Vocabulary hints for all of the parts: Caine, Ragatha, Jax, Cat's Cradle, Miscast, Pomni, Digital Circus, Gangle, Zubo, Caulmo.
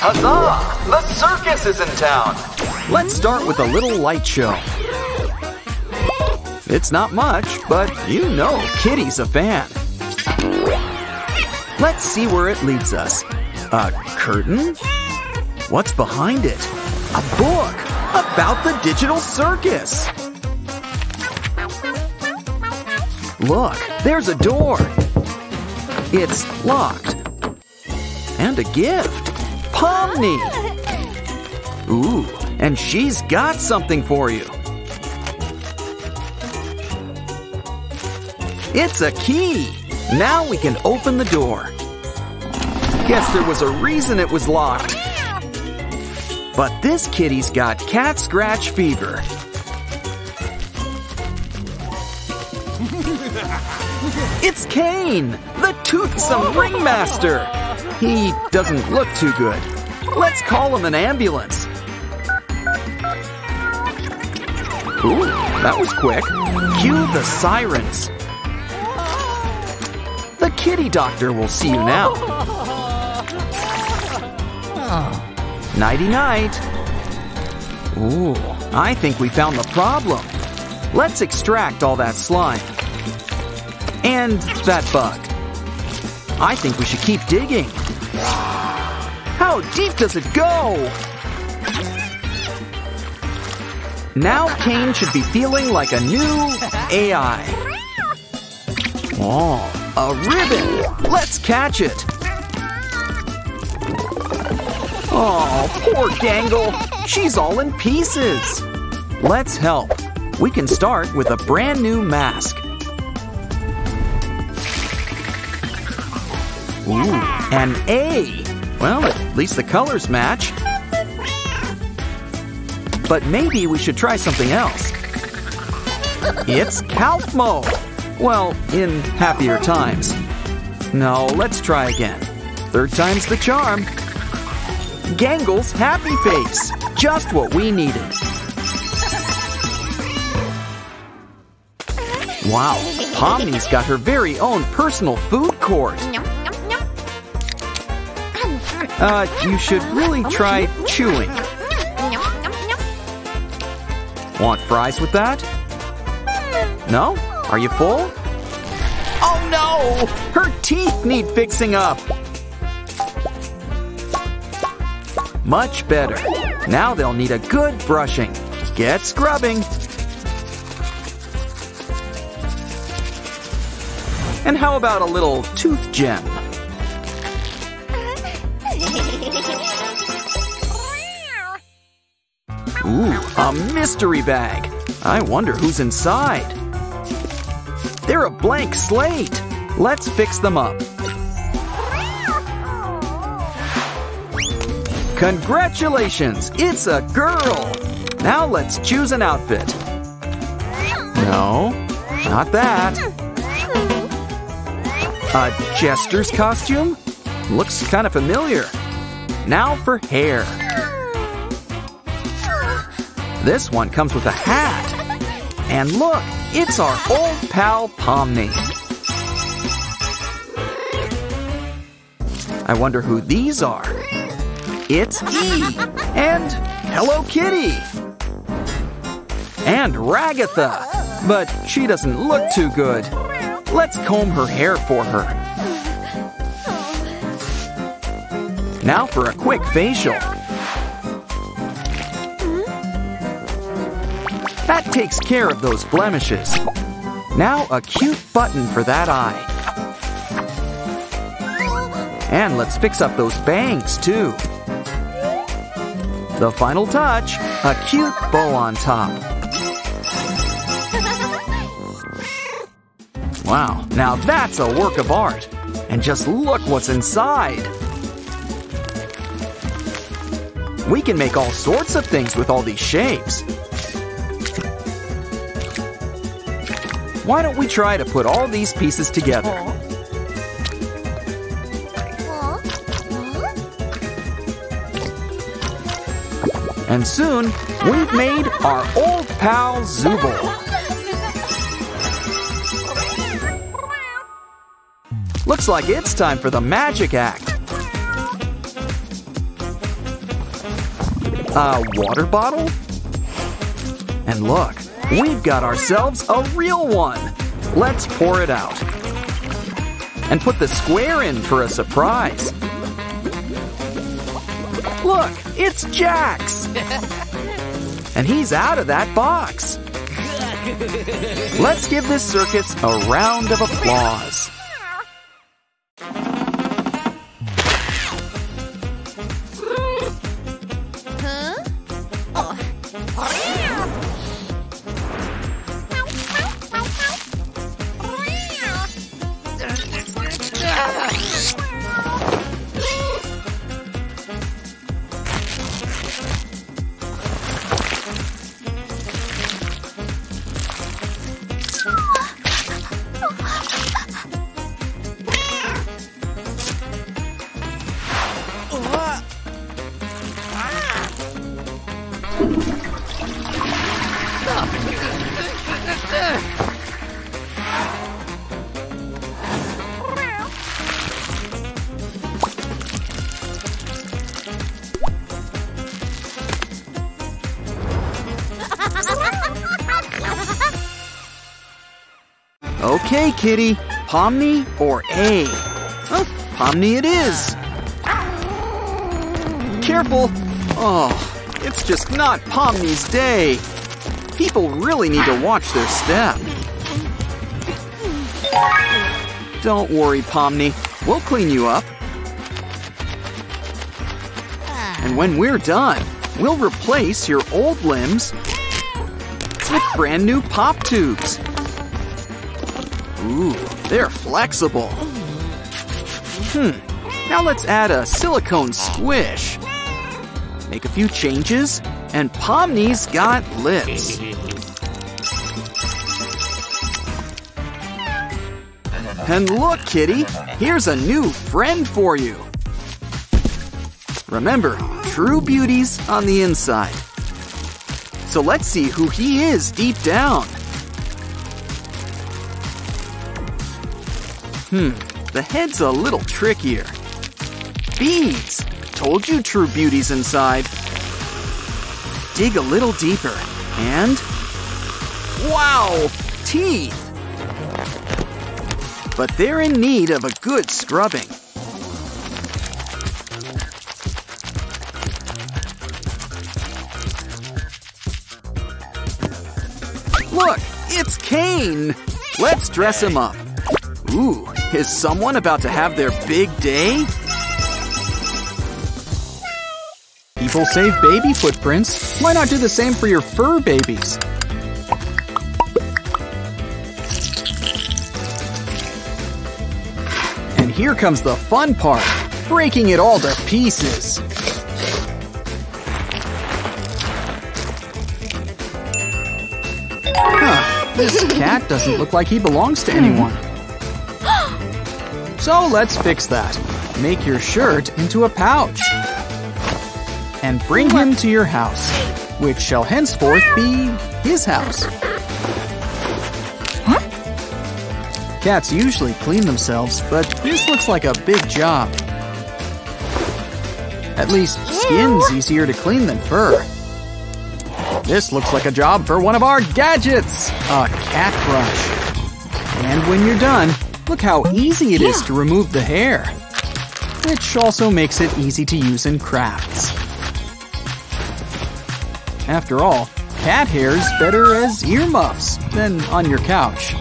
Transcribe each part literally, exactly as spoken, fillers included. Huzzah! The circus is in town! Let's start with a little light show. It's not much, but you know Kitty's a fan. Let's see where it leads us. A curtain? What's behind it? A book about the digital circus! Look, there's a door. It's locked. And a gift. Pomni! Ooh, and she's got something for you. It's a key. Now we can open the door. Guess there was a reason it was locked. But this kitty's got cat scratch fever. It's Caine, the toothsome ringmaster. He doesn't look too good. Let's call him an ambulance. Ooh, that was quick. Cue the sirens. The kitty doctor will see you now. Nighty-night. Ooh, I think we found the problem. Let's extract all that slime. And that bug. I think we should keep digging. How deep does it go? Now Caine should be feeling like a new A I. Oh, a ribbon. Let's catch it. Oh, poor Gangle. She's all in pieces. Let's help. We can start with a brand new mask. Ooh, an A. Well, at least the colors match. But maybe we should try something else. It's Caulmo. Well, in happier times. No, let's try again. Third time's the charm. Gangle's happy face. Just what we needed. Wow, Pomni's got her very own personal food court. Uh, you should really try chewing. Want fries with that? No? Are you full? Oh no! Her teeth need fixing up! Much better. Now they'll need a good brushing. Get scrubbing. And how about a little tooth gem? Ooh, a mystery bag. I wonder who's inside. They're a blank slate. Let's fix them up. Congratulations, it's a girl. Now let's choose an outfit. No, not that. A jester's costume? Looks kind of familiar. Now for hair. This one comes with a hat. And look, it's our old pal Pomni. I wonder who these are. It's E and Hello Kitty and Ragatha, but she doesn't look too good. Let's comb her hair for her. Now for a quick facial. That takes care of those blemishes. Now a cute button for that eye. And let's fix up those bangs too. The final touch, a cute bow on top. Wow, now that's a work of art. And just look what's inside. We can make all sorts of things with all these shapes. Why don't we try to put all these pieces together? And soon, we've made our old pal Zubo. Looks like it's time for the magic act. A water bottle? And look, we've got ourselves a real one! Let's pour it out. And put the square in for a surprise. Look, it's Jax! And he's out of that box. Let's give this circus a round of applause. Okay, kitty, Pomni or A? Huh, Pomni it is. Careful. Oh, it's just not Pomni's day. People really need to watch their step. Don't worry, Pomni. We'll clean you up. And when we're done, we'll replace your old limbs with brand new pop tubes. Ooh, they're flexible. Hmm, now let's add a silicone squish. Make a few changes, and Pomni's got lips. And look, kitty, here's a new friend for you. Remember, true beauty's on the inside. So let's see who he is deep down. Hmm, the head's a little trickier. Beads! Told you true beauty's inside. Dig a little deeper, and... wow! Teeth! But they're in need of a good scrubbing. Look, it's Caine! Let's dress him up. Ooh, is someone about to have their big day? People save baby footprints. Why not do the same for your fur babies? And here comes the fun part, breaking it all to pieces. Huh, this cat doesn't look like he belongs to anyone. So let's fix that. Make your shirt into a pouch. And bring him to your house, which shall henceforth be his house. Cats usually clean themselves, but this looks like a big job. At least skin's easier to clean than fur. This looks like a job for one of our gadgets, a cat brush. And when you're done, look how easy it is to remove the hair, which also makes it easy to use in crafts. After all, cat hair's better as earmuffs than on your couch.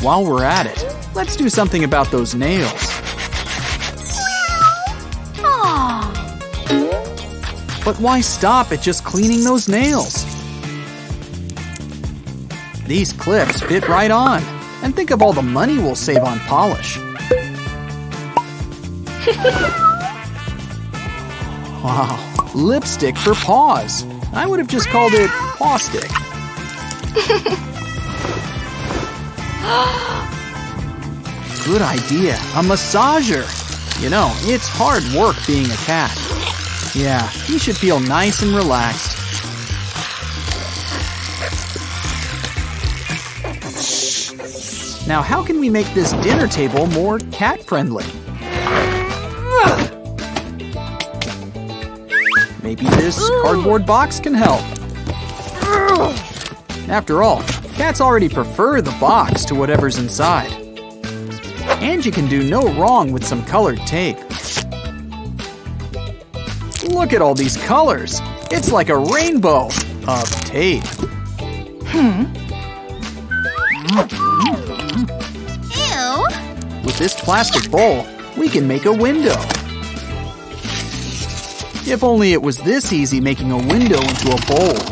While we're at it, let's do something about those nails. But why stop at just cleaning those nails? These clips fit right on. And think of all the money we'll save on polish. Wow, lipstick for paws. I would have just called it paw stick. Good idea, a massager. You know, it's hard work being a cat. Yeah, he should feel nice and relaxed. Now, how can we make this dinner table more cat-friendly? Maybe this Ooh. cardboard box can help. Ugh. After all, cats already prefer the box to whatever's inside. And you can do no wrong with some colored tape. Look at all these colors. It's like a rainbow of tape. Hmm. Ew. With this plastic bowl, we can make a window. If only it was this easy making a window into a bowl.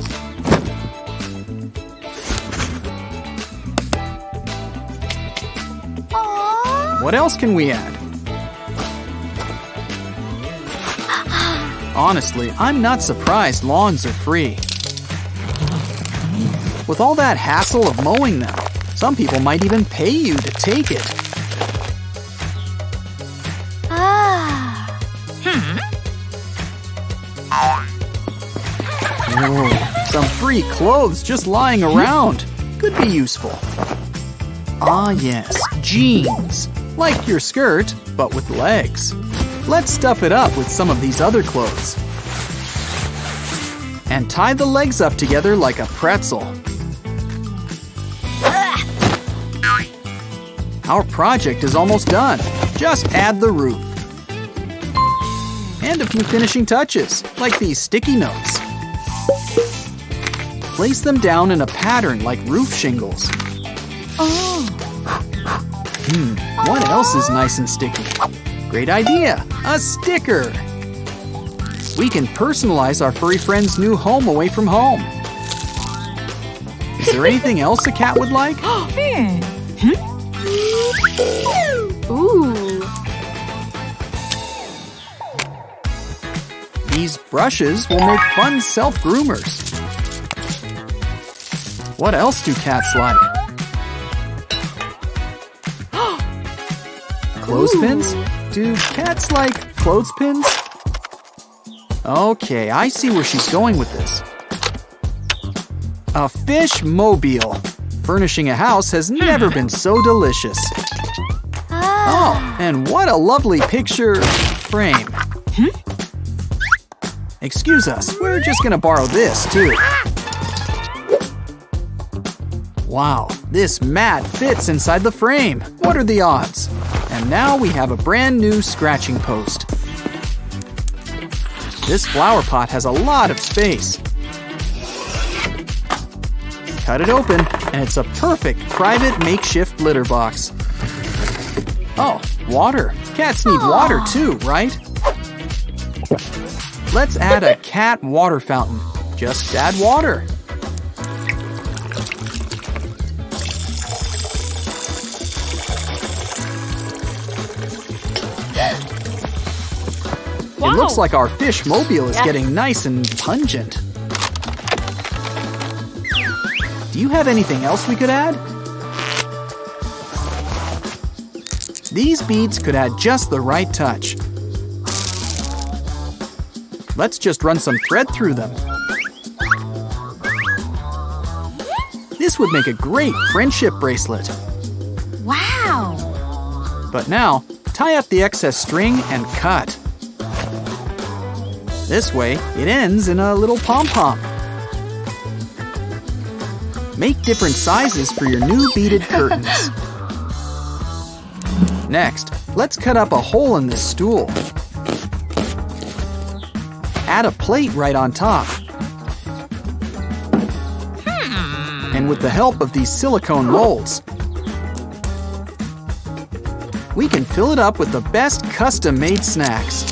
Aww. What else can we add? Honestly, I'm not surprised lawns are free. With all that hassle of mowing them, some people might even pay you to take it. Ah. Hmm. Whoa, some free clothes just lying around. Could be useful. Ah yes, jeans. Like your skirt, but with legs. Let's stuff it up with some of these other clothes. And tie the legs up together like a pretzel. Our project is almost done. Just add the roof. And a few finishing touches, like these sticky notes. Place them down in a pattern like roof shingles. Oh. Hmm, what else is nice and sticky? Great idea, a sticker. We can personalize our furry friend's new home away from home. Is there anything else a cat would like? hmm. Hmm? Ooh. These brushes will make fun self-groomers. What else do cats like? Clothespins? Ooh. Do cats like clothespins? Okay, I see where she's going with this. A fish mobile. Furnishing a house has never been so delicious. Ah. Oh, and what a lovely picture frame. Hmm? Excuse us, we're just gonna borrow this too. Wow, this mat fits inside the frame. What are the odds? And now we have a brand new scratching post. This flower pot has a lot of space. Cut it open, and it's a perfect private makeshift litter box. Oh, water. Cats need water too, right? Let's add a cat water fountain. Just add water. It looks like our fish mobile is yeah. getting nice and pungent. Do you have anything else we could add? These beads could add just the right touch. Let's just run some thread through them. This would make a great friendship bracelet. Wow! But now, tie up the excess string and cut. This way, it ends in a little pom-pom. Make different sizes for your new beaded curtains. Next, let's cut up a hole in this stool. Add a plate right on top. And with the help of these silicone molds, we can fill it up with the best custom-made snacks.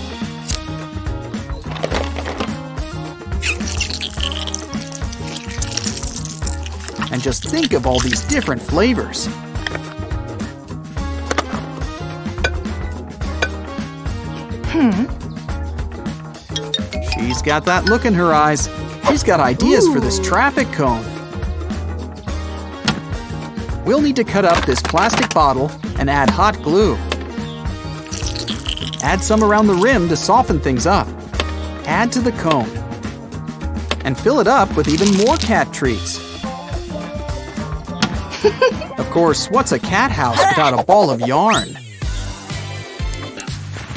And just think of all these different flavors. Hmm. She's got that look in her eyes. She's got ideas Ooh. for this traffic cone. We'll need to cut up this plastic bottle and add hot glue. Add some around the rim to soften things up. Add to the cone. And fill it up with even more cat treats. Of course, what's a cat house without a ball of yarn?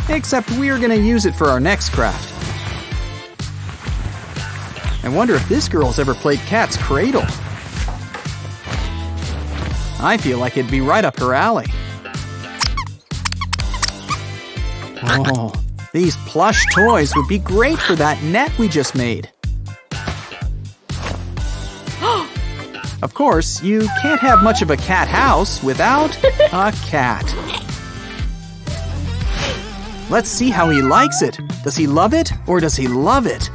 Except we're gonna use it for our next craft. I wonder if this girl's ever played Cat's Cradle. I feel like it'd be right up her alley. Oh, these plush toys would be great for that net we just made. Of course, you can't have much of a cat house without a cat. Let's see how he likes it. Does he love it or does he love it?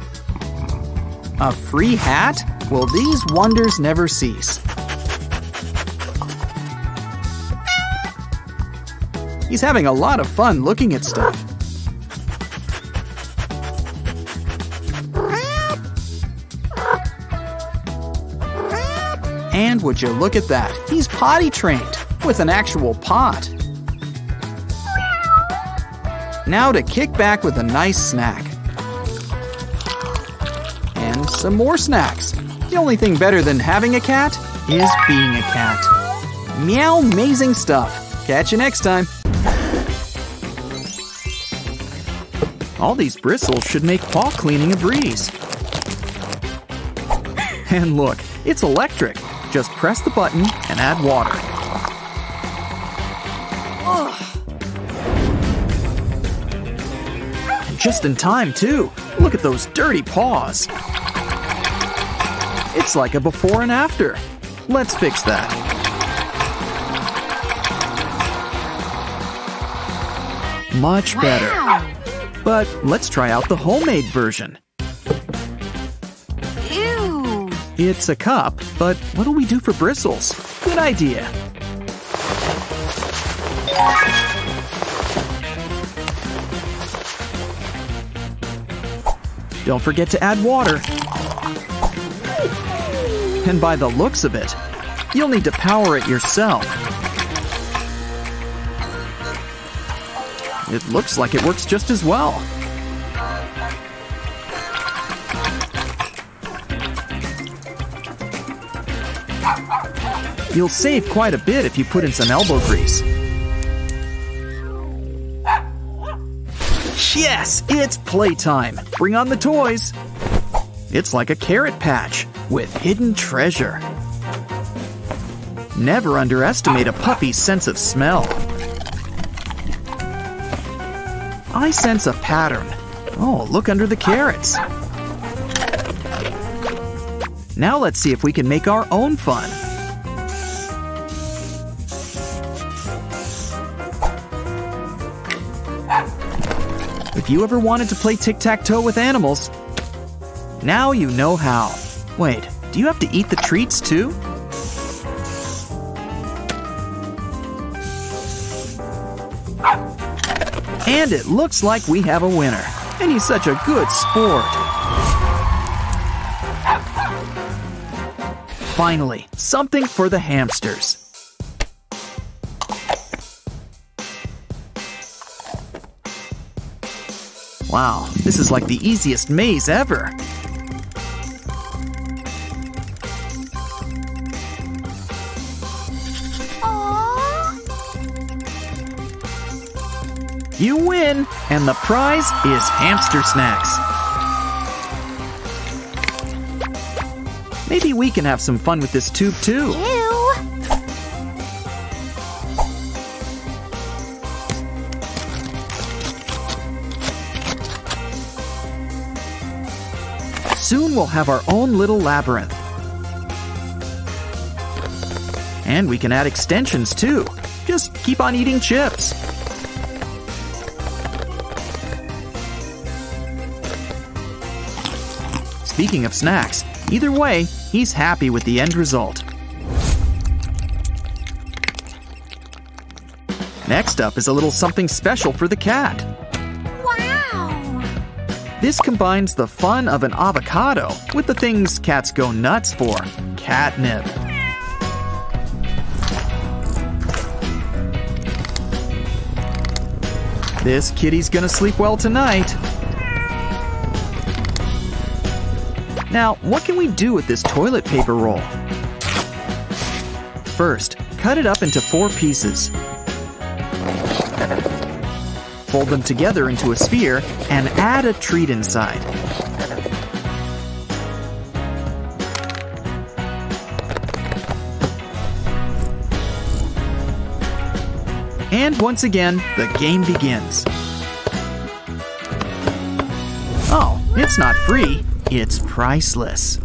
A free hat? Well, these wonders never cease. He's having a lot of fun looking at stuff. And would you look at that? He's potty trained with an actual pot. Now to kick back with a nice snack. And some more snacks. The only thing better than having a cat is being a cat. Meow, amazing stuff. Catch you next time. All these bristles should make paw cleaning a breeze. And look, it's electric. Just press the button and add water. Ugh. Just in time, too. Look at those dirty paws. It's like a before and after. Let's fix that. Much better. Wow. But let's try out the homemade version. Ew. It's a cup, but what do we do for bristles? Good idea. Don't forget to add water. And by the looks of it, you'll need to power it yourself. It looks like it works just as well. You'll save quite a bit if you put in some elbow grease. Yes, it's playtime. Bring on the toys. It's like a carrot patch with hidden treasure. Never underestimate a puppy's sense of smell. I sense a pattern. Oh, look under the carrots. Now let's see if we can make our own fun. If you ever wanted to play tic-tac-toe with animals, now you know how. Wait, do you have to eat the treats too? And it looks like we have a winner. And he's such a good sport. Finally, something for the hamsters. Wow, this is like the easiest maze ever. You win, and the prize is hamster snacks. Maybe we can have some fun with this tube too. Ew. Soon we'll have our own little labyrinth. And we can add extensions too. Just keep on eating chips. Speaking of snacks, either way, he's happy with the end result. Next up is a little something special for the cat. Wow! This combines the fun of an avocado with the things cats go nuts for, catnip. This kitty's gonna sleep well tonight. Now, what can we do with this toilet paper roll? First, cut it up into four pieces. Fold them together into a sphere and add a treat inside. And once again, the game begins. Oh, it's not free. It's priceless.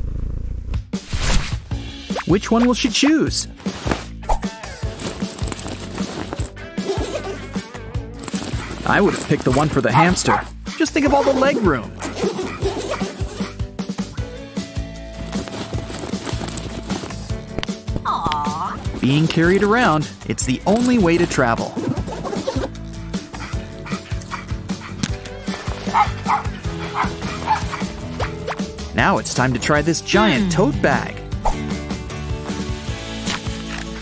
Which one will she choose? I would have picked the one for the hamster. Just think of all the leg room. Aww. Being carried around, it's the only way to travel. Now it's time to try this giant tote bag.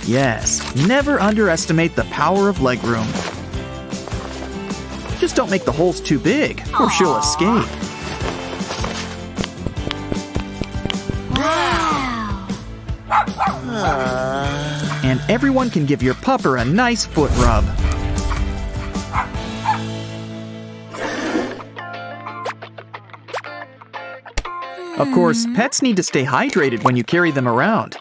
Yes, never underestimate the power of legroom. Just don't make the holes too big, or aww, she'll escape. Wow. Uh. And everyone can give your pupper a nice foot rub. Of course, pets need to stay hydrated when you carry them around.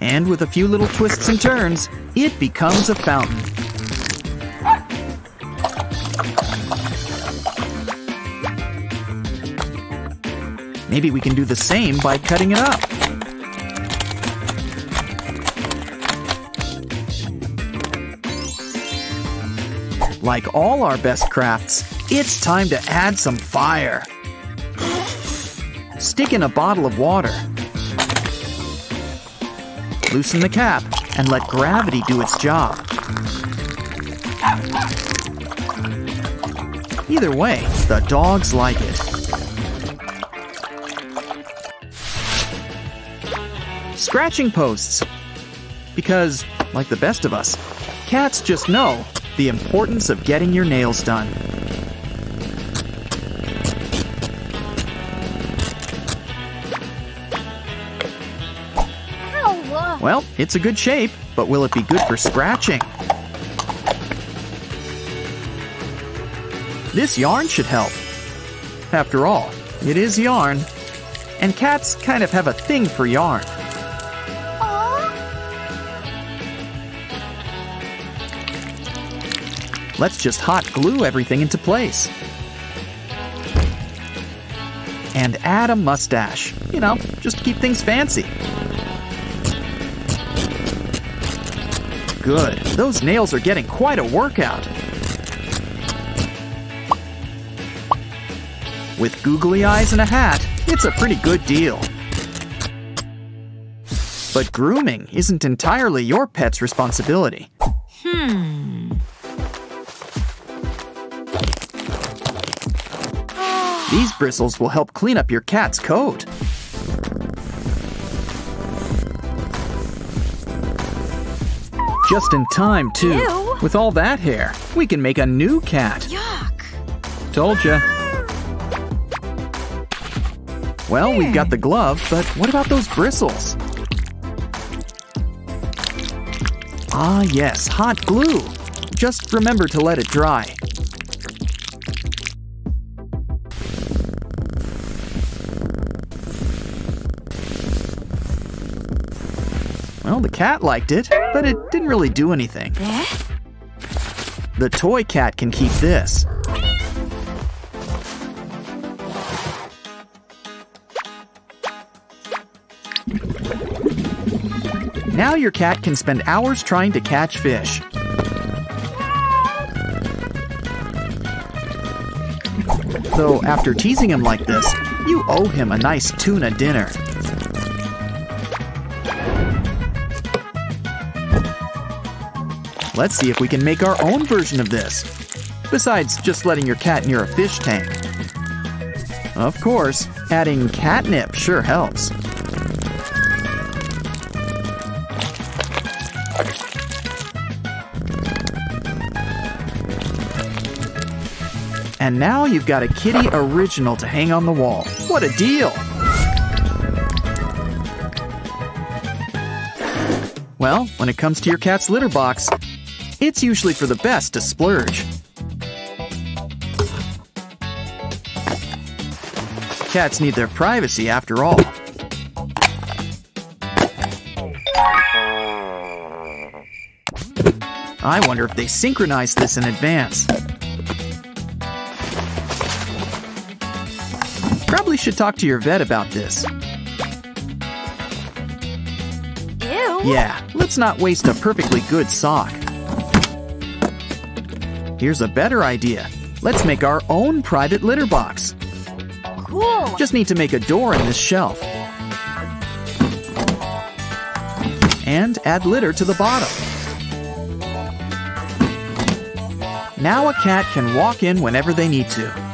And with a few little twists and turns, it becomes a fountain. Maybe we can do the same by cutting it up. Like all our best crafts, it's time to add some fire. Stick in a bottle of water. Loosen the cap and let gravity do its job. Either way, the dogs like it. Scratching posts. Because, like the best of us, cats just know the importance of getting your nails done. Oh, well, it's a good shape, but will it be good for scratching? This yarn should help. After all, it is yarn, and cats kind of have a thing for yarn. Let's just hot glue everything into place. And add a mustache. You know, just to keep things fancy. Good. Those nails are getting quite a workout. With googly eyes and a hat, it's a pretty good deal. But grooming isn't entirely your pet's responsibility. Hmm. These bristles will help clean up your cat's coat. Just in time, too. Ew. With all that hair, we can make a new cat. Yuck. Told ya. Well, we've got the glove, but what about those bristles? Ah, yes, hot glue. Just remember to let it dry. Well, the cat liked it, but it didn't really do anything. The toy cat can keep this. Now your cat can spend hours trying to catch fish. Though after teasing him like this, you owe him a nice tuna dinner. Let's see if we can make our own version of this. Besides just letting your cat near a fish tank. Of course, adding catnip sure helps. And now you've got a kitty original to hang on the wall. What a deal! Well, when it comes to your cat's litter box, it's usually for the best to splurge. Cats need their privacy after all. I wonder if they synchronized this in advance. Probably should talk to your vet about this. Ew. Yeah, let's not waste a perfectly good sock. Here's a better idea. Let's make our own private litter box. Cool. Just need to make a door in this shelf. And add litter to the bottom. Now a cat can walk in whenever they need to.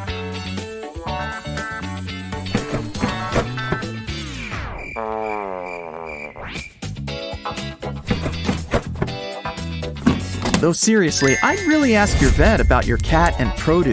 Though seriously, I'd really ask your vet about your cat and produce.